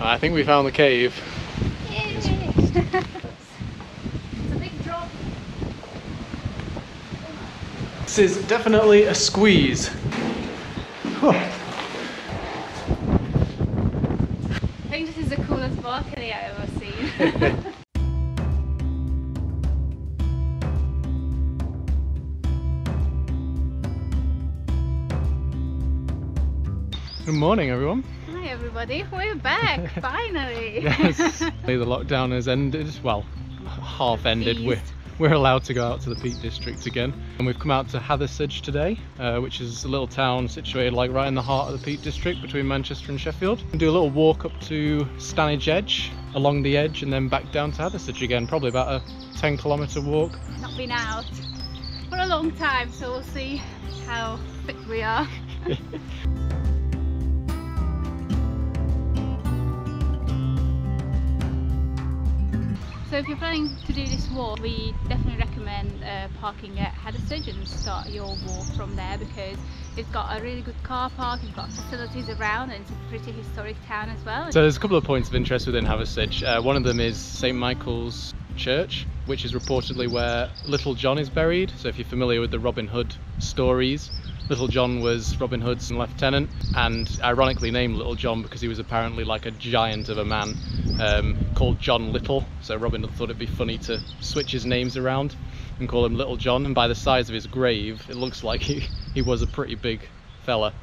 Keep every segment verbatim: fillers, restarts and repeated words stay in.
I think we found the cave. It's a big drop. This is definitely a squeeze. Oh. I think this is the coolest balcony I've ever seen. Good morning, everyone. Hi, everybody. We're back, finally. Yes. The lockdown has ended. Well, half ended. We're, we're allowed to go out to the Peak District again. And we've come out to Hathersage today, uh, which is a little town situated like right in the heart of the Peak District between Manchester and Sheffield. And do a little walk up to Stanage Edge, along the edge, and then back down to Hathersage again. Probably about a ten kilometre walk. Not been out for a long time, so we'll see how fit we are. So if you're planning to do this walk, we definitely recommend uh, parking at Hathersage and start your walk from there, because it's got a really good car park, you've got facilities around, and it's a pretty historic town as well. So there's a couple of points of interest within Hathersage. Uh, one of them is St Michael's Church, which is reportedly where Little John is buried. So if you're familiar with the Robin Hood stories, Little John was Robin Hood's lieutenant, and ironically named Little John because he was apparently like a giant of a man, um, called John Little. So Robin Hood thought it'd be funny to switch his names around and call him Little John, and by the size of his grave it looks like he, he was a pretty big fella.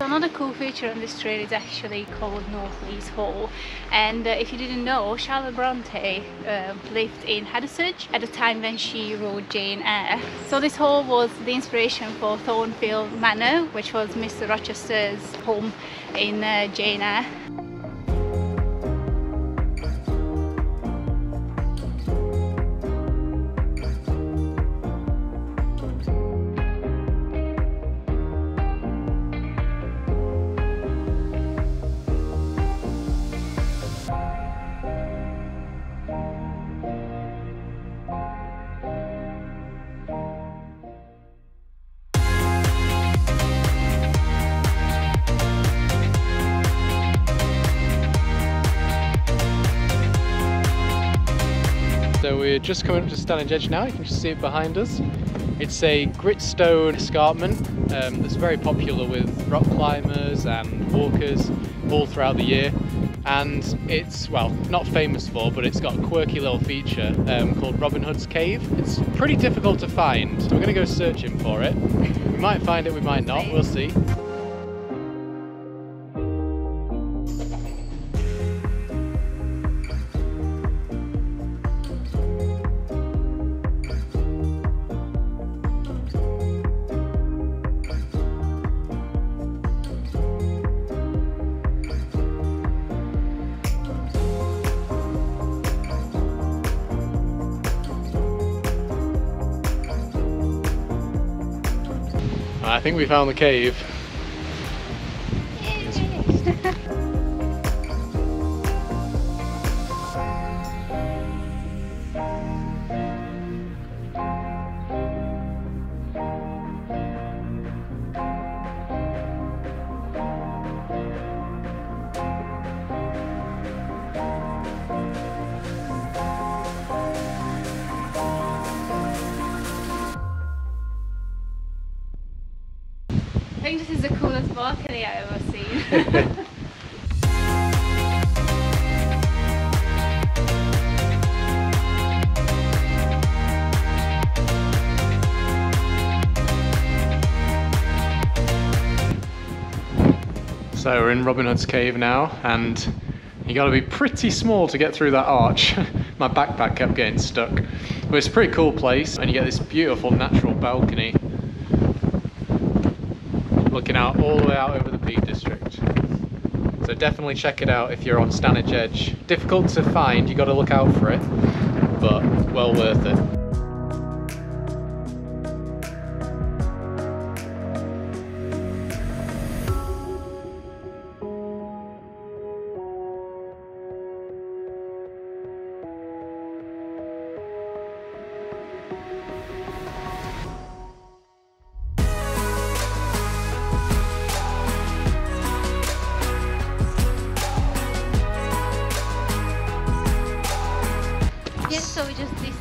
Another cool feature on this trail is actually called Northlees Hall, and uh, if you didn't know, Charlotte Bronte uh, lived in Hathersage at the time when she wrote Jane Eyre. So this hall was the inspiration for Thornfield Manor, which was Mister Rochester's home in uh, Jane Eyre. We're just coming up to Stanage Edge now. You can just see it behind us. It's a gritstone escarpment um, that's very popular with rock climbers and walkers all throughout the year. And it's, well, not famous for, but it's got a quirky little feature um, called Robin Hood's Cave. It's pretty difficult to find, so we're going to go searching for it. We might find it, we might not, we'll see. I think we found the cave. I think this is the coolest balcony I've ever seen. So we're in Robin Hood's Cave now, and you gotta be pretty small to get through that arch. My backpack kept getting stuck. But it's a pretty cool place, and you get this beautiful natural balcony looking out all the way out over the Peak District. So definitely check it out if you're on Stanage Edge. Difficult to find, you got to look out for it, but well worth it.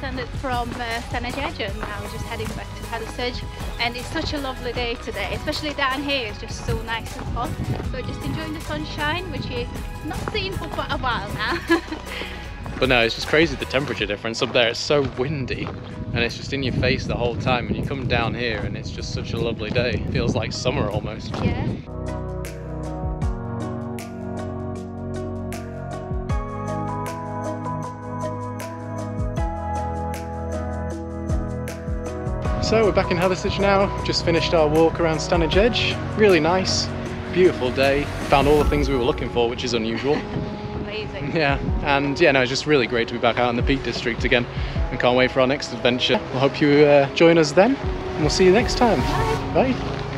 descended from uh, Stanage Edge and now we're just heading back to Hathersage. And it's such a lovely day today, especially down here, it's just so nice and hot. So just enjoying the sunshine, which is not seen for quite a while now. But no, it's just crazy the temperature difference up there. It's so windy and it's just in your face the whole time, and you come down here and it's just such a lovely day. It feels like summer almost. Yeah. So we're back in Hathersage now, just finished our walk around Stanage Edge. Really nice, beautiful day. Found all the things we were looking for, which is unusual. Amazing. Yeah, and yeah, no, it's just really great to be back out in the Peak District again. And can't wait for our next adventure. I hope you uh, join us then, and we'll see you next time. Bye. Bye.